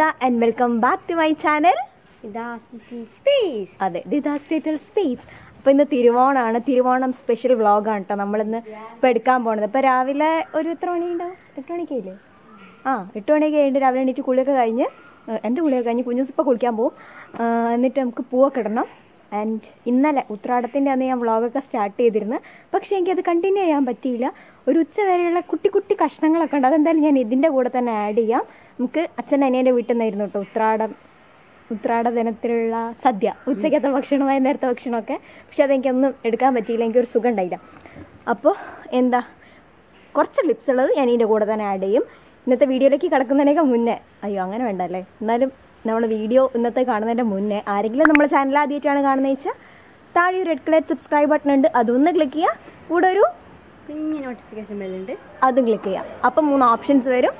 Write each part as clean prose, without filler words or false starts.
Ditha and welcome back to my channel Ditha's Little Space. अदे Ditha's Little Space. അപ്പോൾ ഇന്ന് തിരുവോണമാണ്, Thiruvonam special വ്ളോഗാണ് കേട്ടോ നമ്മളിന്ന് ഇപ്പോൾ എടുക്കാൻ പോകുന്നത്. അപ്പോൾ രാവിലെ ഒരു എത്ര മണിയുണ്ടാവും, 8 മണിക്കല്ലേ? ആ 8 മണിയൊക്കെ കഴിഞ്ഞിട്ട് രാവിലെ എണീറ്റ് കുളിയൊക്കെ കഴിഞ്ഞ്, എൻ്റെ കുളിയൊക്കെ കഴിഞ്ഞ് കുഞ്ഞുസിപ്പോൾ കുളിക്കാൻ പോകും. എന്നിട്ട് നമുക്ക് പൂവൊക്കെ ഇടണം. ആൻഡ് ഇന്നലെ ഉത്രാടത്തിൻ്റെ അന്ന് ഞാൻ വ്ളോഗൊക്കെ സ്റ്റാർട്ട് ചെയ്തിരുന്നു, പക്ഷേ എനിക്കത് കണ്ടിന്യൂ ചെയ്യാൻ പറ്റിയില്ല. ഒരു ഉച്ചവരെയുള്ള കുട്ടി കുട്ടി കഷ്ണങ്ങളൊക്കെ ഉണ്ട്, അതെന്തായാലും ഞാൻ ഇതിൻ്റെ കൂടെ തന്നെ ആഡ് ചെയ്യാം. നമുക്ക് അച്ഛൻ അനിയൻ്റെ വീട്ടിൽ നിന്നായിരുന്നു കേട്ടോ ഉത്രാട ദിനത്തിലുള്ള സദ്യ, ഉച്ചയ്ക്കത്തെ ഭക്ഷണമായ നേരത്തെ ഭക്ഷണമൊക്കെ. പക്ഷെ അതെനിക്കൊന്നും എടുക്കാൻ പറ്റിയില്ല, എനിക്കൊരു സുഖം ഉണ്ടായില്ല. അപ്പോൾ എന്താ കുറച്ച് ലിപ്സ് ഉള്ളത് ഞാൻ ഇതിൻ്റെ കൂടെ തന്നെ ആഡ് ചെയ്യും. ഇന്നത്തെ വീഡിയോയിലേക്ക് കിടക്കുന്നതിനൊക്കെ മുന്നേ, അയ്യോ അങ്ങനെ വേണ്ട അല്ലേ, എന്നാലും നമ്മൾ വീഡിയോ ഇന്നത്തെ കാണുന്നതിൻ്റെ മുന്നേ ആരെങ്കിലും നമ്മൾ ചാനൽ ആദ്യമായിട്ടാണ് കാണുന്നത് വെച്ചാൽ താഴെ ഒരു റെഡ് കളർ സബ്സ്ക്രൈബ് ബട്ടൺ ഉണ്ട്, അതൊന്ന് ക്ലിക്ക് ചെയ്യുക. കൂടെ ഒരു കുഞ്ഞ് നോട്ടിഫിക്കേഷൻ ബെല്ലുണ്ട്, അതും ക്ലിക്ക് ചെയ്യുക. അപ്പം 3 ഓപ്ഷൻസ് വരും,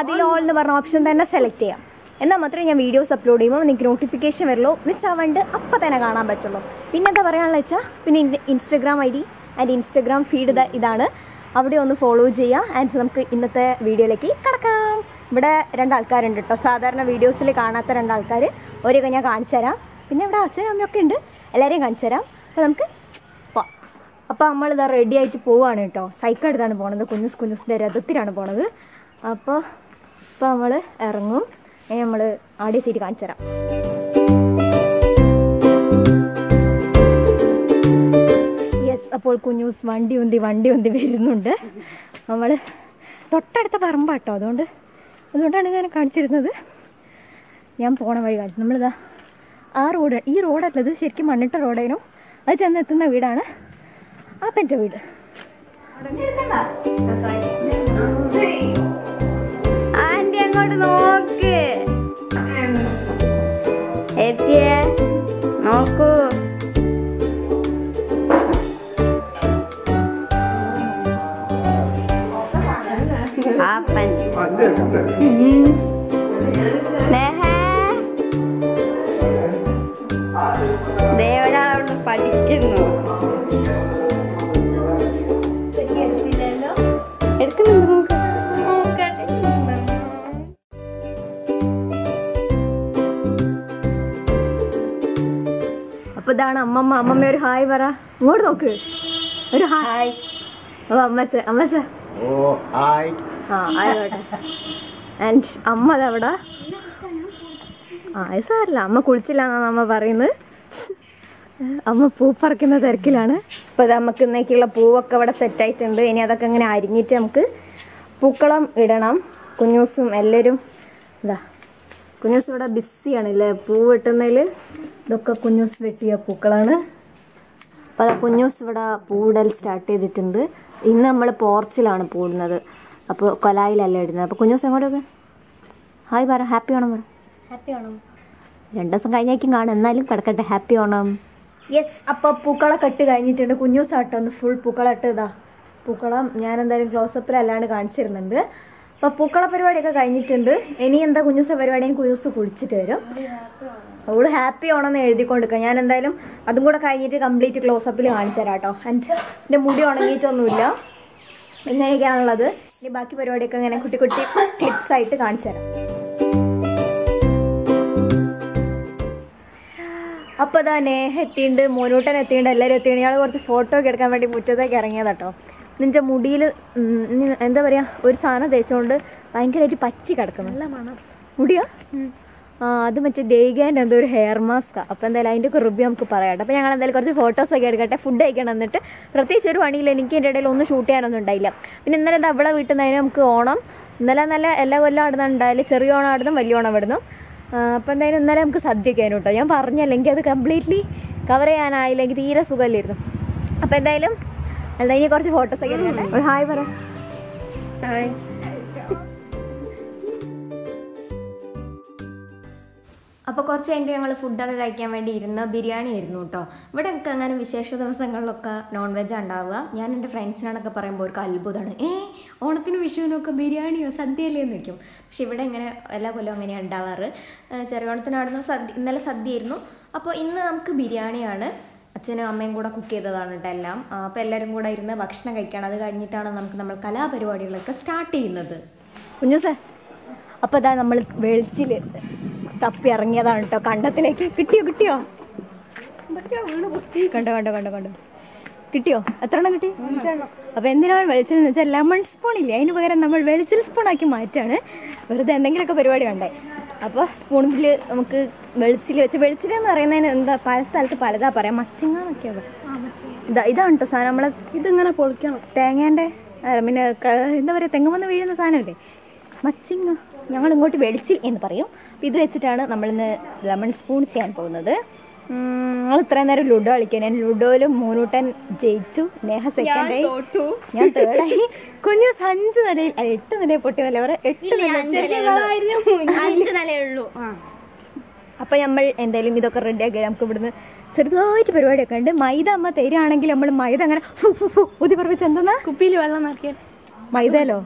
അതിൽ ഓൾ എന്ന് പറഞ്ഞ ഓപ്ഷൻ തന്നെ സെലക്ട് ചെയ്യാം. എന്നാൽ മാത്രമേ ഞാൻ വീഡിയോസ് അപ്ലോഡ് ചെയ്യുമ്പോൾ നിങ്ങൾക്ക് നോട്ടിഫിക്കേഷൻ വരുള്ളൂ, മിസ് ആവാണ്ട് അപ്പം തന്നെ കാണാൻ പറ്റുള്ളൂ. പിന്നെ എന്താ പറയാനുള്ള വെച്ചാൽ, പിന്നെ Instagram ID and Instagram feed ഇതാണ്, അവിടെ ഒന്ന് ഫോളോ ചെയ്യുക. ആൻഡ് നമുക്ക് ഇന്നത്തെ വീഡിയോയിലേക്ക് കിടക്കാം. ഇവിടെ 2 ആൾക്കാരുണ്ട് കേട്ടോ, സാധാരണ വീഡിയോസിൽ കാണാത്ത 2 ആൾക്കാർ. ഓരോക്കെ ഞാൻ കാണിച്ചു തരാം, പിന്നെ ഇവിടെ അച്ഛനും അമ്മയൊക്കെ ഉണ്ട്, എല്ലാവരെയും കാണിച്ചു തരാം. അപ്പോൾ നമുക്ക് പോവാം. അപ്പോൾ നമ്മളിതാ റെഡി ആയിട്ട് പോവുകയാണ് കേട്ടോ. സൈക്കിൾ എടുത്താണ് പോണത്, കുഞ്ഞുസിൻ്റെ രഥത്തിലാണ് പോണത്. അപ്പോൾ ഇപ്പോൾ നമ്മൾ ഇറങ്ങും, നമ്മൾ ആടെത്തിയിട്ട് കാണിച്ചു തരാം. യെസ്, അപ്പോൾ കുഞ്ഞൂസ് വണ്ടി ഉന്തി വരുന്നുണ്ട്. നമ്മൾ തൊട്ടടുത്ത പറമ്പാട്ടോ, അതുകൊണ്ടാണ് ഞാൻ കാണിച്ചിരുന്നത്. ഞാൻ പോണ വഴി കാണിച്ചു. നമ്മളിതാ ആ റോഡ്, ഈ റോഡല്ല, ഇത് ശരിക്കും മണ്ണിട്ട റോഡേനോ, അത് ചെന്നെത്തുന്ന വീടാണ് ആ പെൻ്റെ വീട്. ആൻ്റി അങ്ങോട്ട് നോക്ക്, നോക്കൂ. ഒരാളോട് പഠിക്കുന്നു, എടുക്കുന്നുണ്ട്. അപ്പൊ ഇതാണ് അമ്മമ്മ ഒരു ഹായ് പറ, ഇങ്ങോട്ട് നോക്ക് ഒരു ഹായ്. അപ്പൊ അമ്മച്ച ആ ആയിക്കോട്ടെ. ആൻഡ് അമ്മ അതവിടെ, ആ സാറില്ല, അമ്മ കുളിച്ചില്ലാന്നാണ് അമ്മ പറയുന്നത്. അമ്മ പൂ പറിക്കുന്ന തിരക്കിലാണ്. അപ്പോൾ അത് നമുക്ക് ഇന്നേക്കുള്ള പൂവൊക്കെ ഇവിടെ സെറ്റായിട്ടുണ്ട്. ഇനി അതൊക്കെ ഇങ്ങനെ അരിഞ്ഞിട്ട് നമുക്ക് പൂക്കളം ഇടണം. കുഞ്ഞൂസും എല്ലാവരും ഇതാ, കുഞ്ഞൂസ് ഇവിടെ ബിസിയാണല്ലേ പൂ വെട്ടുന്നതിൽ. ഇതൊക്കെ കുഞ്ഞൂസ് വെട്ടിയ പൂക്കളാണ്. അപ്പോൾ അതാ കുഞ്ഞൂസ് ഇവിടെ പൂവിടൽ സ്റ്റാർട്ട് ചെയ്തിട്ടുണ്ട്. ഇന്ന് നമ്മൾ പോർച്ചിലാണ് പൂടുന്നത്, അപ്പോൾ കൊലായിലല്ല ഇടുന്നത്. അപ്പോൾ കുഞ്ഞൂസ് എങ്ങോട്ടൊക്കെ ഹായ് പറ, ഹാപ്പി ഓണം പറ. ഹാപ്പി ഓണം 2 ദിവസം കഴിഞ്ഞേക്കും കാണും, എന്നാലും കിടക്കട്ടെ, ഹാപ്പി ഓണം. യെസ്, അപ്പോൾ പൂക്കളൊക്കെ ഇട്ട് കഴിഞ്ഞിട്ടുണ്ട്. കുഞ്ഞൂസാട്ടോ ഒന്ന് ഫുൾ പൂക്കളം ഇട്ട് ഇതാ. പൂക്കളം ഞാൻ എന്തായാലും ക്ലോസപ്പിലല്ലാണ്ട് കാണിച്ചിരുന്നുണ്ട്. അപ്പോൾ പൂക്കള പരിപാടിയൊക്കെ കഴിഞ്ഞിട്ടുണ്ട്. ഇനി എന്താ കുഞ്ഞൂസ പരിപാടി, കുഞ്ഞൂസ് കുളിച്ചിട്ട് വരും. അവള് ഹാപ്പി ഓണമെന്ന് എഴുതിക്കൊണ്ടിരിക്കുക. ഞാൻ എന്തായാലും അതും കൂടെ കഴിഞ്ഞിട്ട് കംപ്ലീറ്റ് ക്ലോസപ്പിൽ കാണിച്ചു തരാം കേട്ടോ. എൻ്റെ മുടി ഉണങ്ങിയിട്ടൊന്നുമില്ല, ഇങ്ങനെയൊക്കെയാണുള്ളത്. ഇനി ബാക്കി പരിപാടിയൊക്കെ ഇങ്ങനെ കുട്ടി കുട്ടി ക്ലിപ്സായിട്ട് കാണിച്ചു തരാം. അപ്പോൾ അതാ നേഹ എത്തിയിട്ടുണ്ട്, മോനൂട്ടൻ എത്തിയിട്ടുണ്ട്, എല്ലാവരും എത്തിയിട്ട് ഇയാൾ കുറച്ച് ഫോട്ടോ ഒക്കെ എടുക്കാൻ വേണ്ടി മുറ്റത്തേക്ക് ഇറങ്ങിയത് കേട്ടോ. നിൻ്റെ മുടിയിൽ എന്താ പറയുക, ഒരു സാധനം തേച്ചുകൊണ്ട് ഭയങ്കരമായിട്ട് പറ്റി കിടക്കുന്നു, നല്ല മണം മുടിയോ. ആ അത് മറ്റേ ഡേഗേൻ്റെ എന്തോ ഒരു ഹെയർ മാസ്കാണ്. അപ്പോൾ എന്തായാലും അതിൻ്റെ ഒക്കെ റിവ്യൂ നമുക്ക് പറയാം. അപ്പോൾ ഞങ്ങൾ എന്തായാലും കുറച്ച് ഫോട്ടോസൊക്കെ എടുക്കട്ടെ, ഫുഡ് കഴിക്കണം. എന്നിട്ട് പ്രത്യേകിച്ച് ഒരു പണിയില്ല, എനിക്ക് എൻ്റെ ഇടയിൽ ഒന്നും ഷൂട്ട് ചെയ്യാനൊന്നും ഉണ്ടായില്ല. പിന്നെ ഇന്നലെ എന്താ അവളെ വീട്ടിൽ നിന്ന് നമുക്ക് ഓണം, ഇന്നലെ നല്ല എല്ലാ കൊല്ലം ആടുന്നുണ്ടായാലും ചെറിയ ഓണം ആടുന്നു, വലിയ ഓണം ആടുന്നു. അപ്പോൾ എന്തായാലും ഇന്നലെ നമുക്ക് സദ്യക്കാനും കേട്ടോ, ഞാൻ പറഞ്ഞല്ലെങ്കിൽ അത് കംപ്ലീറ്റ്ലി കവർ ചെയ്യാനായില്ല, എനിക്ക് തീരെ സുഖമില്ലായിരുന്നു. അപ്പോൾ എന്തായാലും ഇനി കുറച്ച് ഫോട്ടോസൊക്കെ എടുക്കട്ടെ. ഒരു ഹായ് പറ. ഹായ്. അപ്പോൾ കുറച്ച് കഴിഞ്ഞിട്ട് ഞങ്ങൾ ഫുഡൊക്കെ കഴിക്കാൻ വേണ്ടി ഇരുന്ന് ബിരിയാണി ആയിരുന്നു കേട്ടോ. ഇവിടെ എനിക്ക് അങ്ങനെ വിശേഷ ദിവസങ്ങളിലൊക്കെ നോൺ വെജ് ഉണ്ടാവുക. ഞാൻ എൻ്റെ ഫ്രണ്ട്സിനാണൊക്കെ പറയുമ്പോൾ അവർക്ക് അത്ഭുതമാണ്, ഓണത്തിനും വിഷുവിനൊക്കെ ബിരിയാണിയോ സദ്യയല്ലേ എന്ന് വയ്ക്കും. പക്ഷെ ഇവിടെ ഇങ്ങനെ എല്ലാ കൊല്ലവും അങ്ങനെയാണ് ഉണ്ടാവാറ്. ചെറിയ ഓണത്തിനായിരുന്നു സദ്യ, ഇന്നലെ സദ്യയായിരുന്നു. അപ്പോൾ ഇന്ന് നമുക്ക് ബിരിയാണിയാണ്. അച്ഛനും അമ്മയും കൂടെ കുക്ക് ചെയ്തതാണ് കേട്ടോ എല്ലാം. അപ്പോൾ എല്ലാവരും കൂടെ ഇരുന്ന് ഭക്ഷണം കഴിക്കുകയാണ്. അത് കഴിഞ്ഞിട്ടാണ് നമ്മൾ കലാപരിപാടികളൊക്കെ സ്റ്റാർട്ട് ചെയ്യുന്നത്. കുഞ്ഞു സാർ അപ്പോൾ ദാ നമ്മൾ വെളിച്ചിൽ തപ്പി ഇറങ്ങിയതാണ് കേട്ടോ കണ്ടത്തിലേക്ക്. കിട്ടിയോ കിട്ടിയോ കണ്ടോ കണ്ടോ കണ്ടോ കണ്ടോ കിട്ടിയോ? എത്ര എണ്ണം കിട്ടി? അപ്പോൾ എന്തിനാണ് വെളിച്ചിൽ എന്ന് വെച്ചാൽ ലെമൺ സ്പൂണില്ലേ, അതിന് പകരം നമ്മൾ വെളിച്ചിൽ സ്പൂണാക്കി മാറ്റാണ്. വെറുതെ എന്തെങ്കിലുമൊക്കെ പരിപാടി ഉണ്ടേ. അപ്പോൾ സ്പൂണിൽ നമുക്ക് വെളിച്ചിൽ വെച്ച്, വെളിച്ചിൽ എന്ന് പറയുന്നതിന് എന്താ പല സ്ഥലത്ത് പലതാ പറയാം, മച്ചിങ്ങ എന്നൊക്കെയാണ്. ഇതാ ഇതാണ് കേട്ടോ സാധനം. നമ്മളെ ഇതിങ്ങനെ പൊളിക്കണം തേങ്ങേൻ്റെ പിന്നെ എന്താ പറയുക തെങ്ങുമെന്ന് വീഴുന്ന സാധനമല്ലേ മച്ചിങ്ങ, ഞങ്ങൾ ഇങ്ങോട്ട് വെളിച്ചിൽ എന്ന് പറയും. അപ്പോൾ ഇത് വെച്ചിട്ടാണ് നമ്മളിന്ന് ലെമൺ സ്പൂൺ ചെയ്യാൻ പോകുന്നത്. ഞങ്ങൾ ഇത്രയും നേരം ലുഡോ കളിക്കാൻ, ഞാൻ ലുഡോയിലും മൂന്നൂട്ടൻ ജയിച്ചു, നേഹ സെക്കൻഡായി, ഞാൻ തേർഡായി, കുഞ്ഞു 5 നിലയിൽ 8 നിലയിൽ പൊട്ടി വല്ല അവർ 8 നിലയുള്ളൂ. അപ്പം നമ്മൾ എന്തായാലും ഇതൊക്കെ റെഡിയാക്കി നമുക്ക് ഇവിടുന്ന് ചെറുതായിട്ട് പരിപാടിയൊക്കെ ഉണ്ട്. മൈദ അമ്മ തരികയാണെങ്കിൽ നമ്മൾ മൈദ അങ്ങനെ ഊതി പറപ്പിച്ച് എന്തെന്നാ കുപ്പിയിൽ വെള്ളം നിറയ്ക്കാൻ മൈദലോ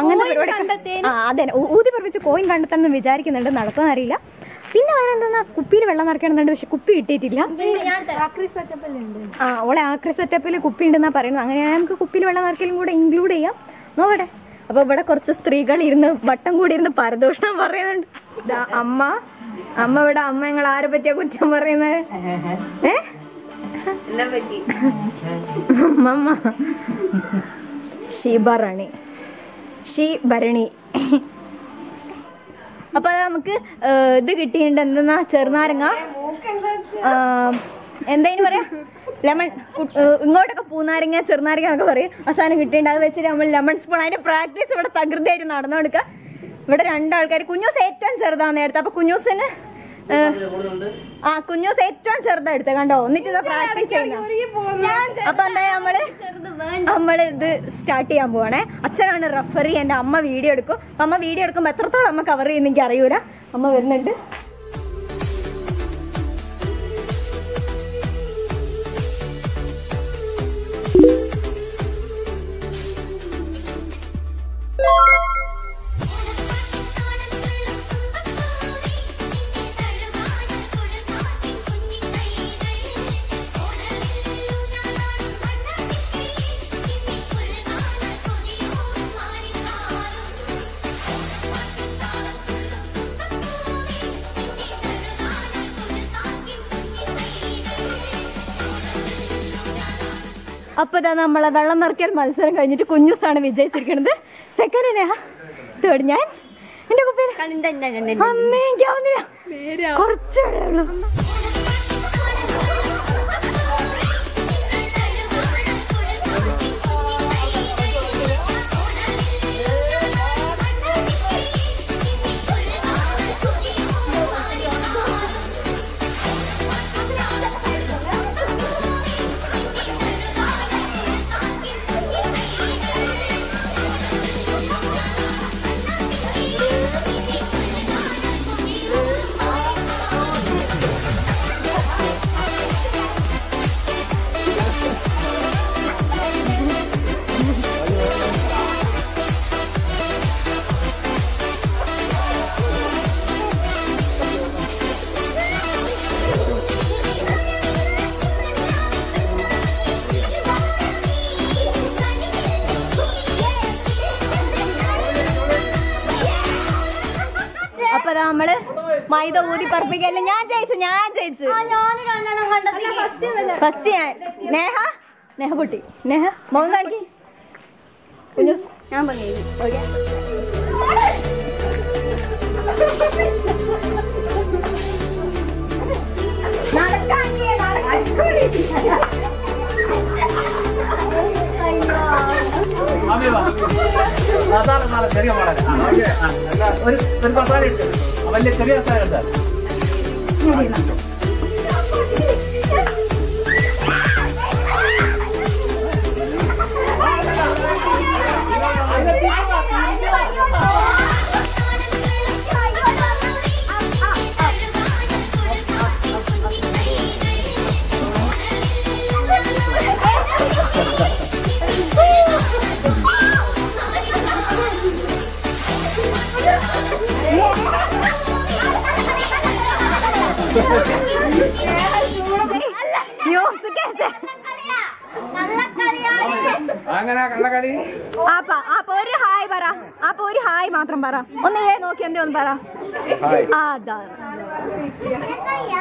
അങ്ങനെ പരിപാടി അതെ ഊതി പറപ്പിച്ച് കോയിൻ കണ്ടെത്താണെന്ന് വിചാരിക്കുന്നുണ്ട്, നടക്കുമെന്നറിയില്ല. പിന്നെ വേറെ എന്താ കുപ്പിയിൽ വെള്ളം നിറയ്ക്കണമെന്നുണ്ട്, പക്ഷെ കുപ്പി കിട്ടിയിട്ടില്ല. ആ ഓളെ ആക്രി സെറ്റപ്പിൽ കുപ്പി ഉണ്ടെന്നാണ് പറയുന്നത്. അങ്ങനെയാണെങ്കിൽ നമുക്ക് കുപ്പിയിൽ വെള്ളം നിറയ്ക്കലും കൂടെ ഇൻക്ലൂഡ് ചെയ്യാം നോടെ. അപ്പോൾ ഇവിടെ കുറച്ച് സ്ത്രീകൾ ഇരുന്ന് വട്ടം കൂടി ഇരുന്ന് പരദൂഷണം പറയുന്നുണ്ട്. അമ്മ അമ്മ ഇവിടെ അമ്മ ഞങ്ങൾ ആരെ പറ്റിയാ കുറ്റം പറയുന്നത്? അമ്മ ഷീബാറാണി ഷീഭരണി. അപ്പോൾ നമുക്ക് ഇത് കിട്ടിയിട്ടുണ്ട് എന്തെന്നാ ചെറുനാരങ്ങ എന്തായാലും പറയാം ലെമൺ, ഇങ്ങോട്ടൊക്കെ പൂനാരങ്ങ ചെറുനാരങ്ങ എന്നൊക്കെ പറയും. അവസാനം കിട്ടിയിട്ടുണ്ട്. അത് വെച്ചിട്ട് നമ്മൾ ലെമൺ സ്പൂൺ അതിൻ്റെ പ്രാക്ടീസ് ഇവിടെ തകൃതിയായിട്ട് നടന്നു കൊടുക്കുക. ഇവിടെ രണ്ടാൾക്കാർ, കുഞ്ഞൂസ് ഏറ്റവും ചെറുതാണ് നേരത്തെ, അപ്പോൾ കുഞ്ഞൂസിന് ആ കുഞ്ഞൂസ് ഏറ്റവും ചെറുതാണ് എടുത്തത് കണ്ടോ. എന്നിട്ട് ഇത് പ്രാക്ടീസ് ചെയ്യുന്നത്. അപ്പോൾ എന്തായാലും നമ്മളിത് സ്റ്റാർട്ട് ചെയ്യാൻ പോവാണേ. അച്ഛനാണ് റഫറി, എൻ്റെ അമ്മ വീഡിയോ എടുക്കും. അമ്മ വീഡിയോ എടുക്കുമ്പോൾ എത്രത്തോളം അമ്മ കവർ ചെയ്യുന്ന എനിക്ക് അറിയൂല. അമ്മ വരുന്നുണ്ട്. അപ്പോൾ ഇതാ നമ്മളെ വെള്ളം നിറയ്ക്കൽ മത്സരം കഴിഞ്ഞിട്ട് കുഞ്ഞൂസാണ് വിജയിച്ചിരിക്കുന്നത്. സെക്കൻഡ് നേഹ, തേർഡ് ഞാൻ. എൻ്റെ കുപ്പിയിൽ കുറച്ചേ ഉള്ളൂ. നമ്മള് മൈദ ഊതി പറപ്പിക്കല്ലേ, ഞാൻ ജയിച്ചു ഞാൻ ജയിച്ചു ഫസ്റ്റ് ഞാൻ. നേഹ നേഹ പൊട്ടി, നേഹ മോൻ കാണിക്കി ഞാൻ പറഞ്ഞു. ചെറിയ വലിയ ചെറിയ അങ്ങനെ. അപ്പൊ ഒരു ഹായ് പറ അപ്പൊ ഒരു ഹായ് മാത്രം പറ. ഒന്ന് ഇഴേ നോക്കി എന്തേ ഒന്ന് പറ.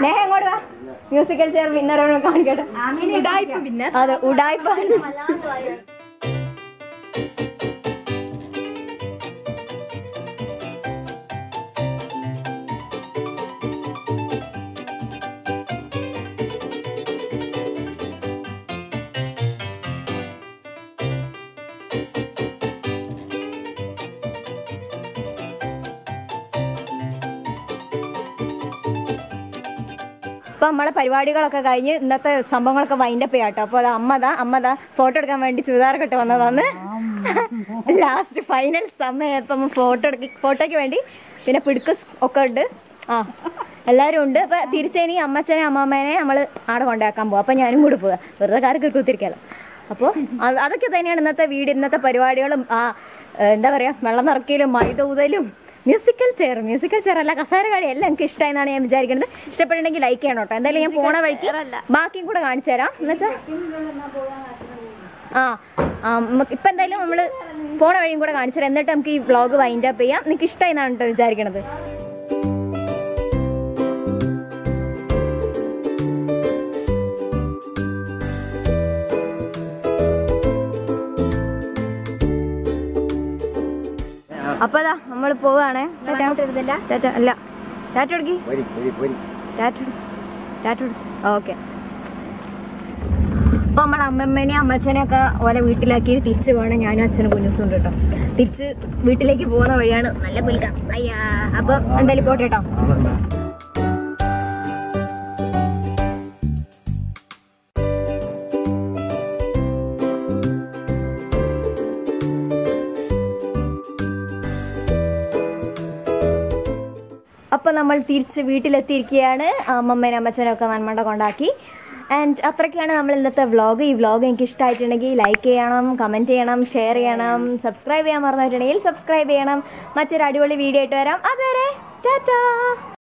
നേഹ എങ്ങോട്ട് വാ, മ്യൂസിക്കൽ ചെയർ വിന്നറോട് കാണിക്കട്ടെ. അതെ ഉടായ്പാണ്. അപ്പം നമ്മളെ പരിപാടികളൊക്കെ കഴിഞ്ഞ് ഇന്നത്തെ സംഭവങ്ങളൊക്കെ വൈൻഡപ്പ് ചെയ്യാട്ടോ. അപ്പോൾ അത് അമ്മതാ ഫോട്ടോ എടുക്കാൻ വേണ്ടി ചുരിദാറൊക്കെ വന്നതാണ്. ലാസ്റ്റ് ഫൈനൽ സമയം ഇപ്പം ഫോട്ടോയ്ക്ക് വേണ്ടി പിന്നെ പിടുക്ക് ഒക്കെ ഉണ്ട്. ആ എല്ലാവരും ഉണ്ട്. അപ്പം തിരിച്ചേനി അമ്മച്ചനെ അമ്മാമ്മേനെ നമ്മൾ ആടെ കൊണ്ടാക്കാൻ പോകും. അപ്പം ഞാനും കൂടി പോവുക, വെറുതെ കാർക്ക് കുത്തിരിക്കാലോ. അപ്പോൾ അതൊക്കെ തന്നെയാണ് ഇന്നത്തെ വീട്, ഇന്നത്തെ പരിപാടികളും. ആ എന്താ പറയുക, വെള്ളം നിറക്കലും മൈദ ഊതലും മ്യൂസിക്കൽ ചെയർ അല്ല കസേര കളി എല്ലാം എനിക്ക് ഇഷ്ടമായെന്നാണ് ഞാൻ വിചാരിക്കുന്നത്. ഇഷ്ടപ്പെട്ടിട്ടുണ്ടെങ്കിൽ ലൈക്ക് ചെയ്യണം കേട്ടോ. എന്തായാലും ഞാൻ പോണ വഴിക്ക് ബാക്കിയും കൂടെ കാണിച്ചു തരാം എന്ന് വെച്ചാൽ. ആ ഇപ്പം എന്തായാലും നമ്മൾ പോണ വഴിയും കൂടെ കാണിച്ചു തരാം. എന്നിട്ട് നമുക്ക് ഈ വ്ളോഗ് വൈൻഡ് അപ്പ് ചെയ്യാം. എനിക്ക് ഇഷ്ടമായെന്നാണ് കേട്ടോ വിചാരിക്കണത്. അപ്പൊ അതാ നമ്മള് പോവാണേ. അല്ല ടാറ്റ കൊടുക്കി, ഓക്കെ. അപ്പൊ നമ്മളെ അമ്മമ്മേനെയും അമ്മച്ചനെ ഒക്കെ ഓലെ വീട്ടിലാക്കി തിരിച്ചു പോകണം. ഞാനും അച്ഛനും കുഞ്ഞുസും ഉണ്ട് കേട്ടോ. തിരിച്ച് വീട്ടിലേക്ക് പോകുന്ന വഴിയാണ് നല്ല പുൽക്കാം. അയ്യാ അപ്പൊ എന്തായാലും പോട്ടെ കേട്ടോ. അപ്പം നമ്മൾ തിരിച്ച് വീട്ടിലെത്തിയിരിക്കുകയാണ്. അമ്മമ്മേനെ അമ്മച്ചനൊക്കെ നന്മണ്ട കൊണ്ടാക്കി. ആൻഡ് അത്രയ്ക്കാണ് നമ്മൾ ഇന്നത്തെ വ്ളോഗ്. ഈ വ്ളോഗ് എനിക്ക് ഇഷ്ടമായിട്ടുണ്ടെങ്കിൽ ലൈക്ക് ചെയ്യണം, കമൻറ്റ് ചെയ്യണം, ഷെയർ ചെയ്യണം. സബ്സ്ക്രൈബ് ചെയ്യാൻ മറന്നിട്ടുണ്ടെങ്കിൽ സബ്സ്ക്രൈബ് ചെയ്യണം. മറ്റൊരു അടിപൊളി വീഡിയോ ആയിട്ട് വരാം. അതുവരെ ടാറ്റാ.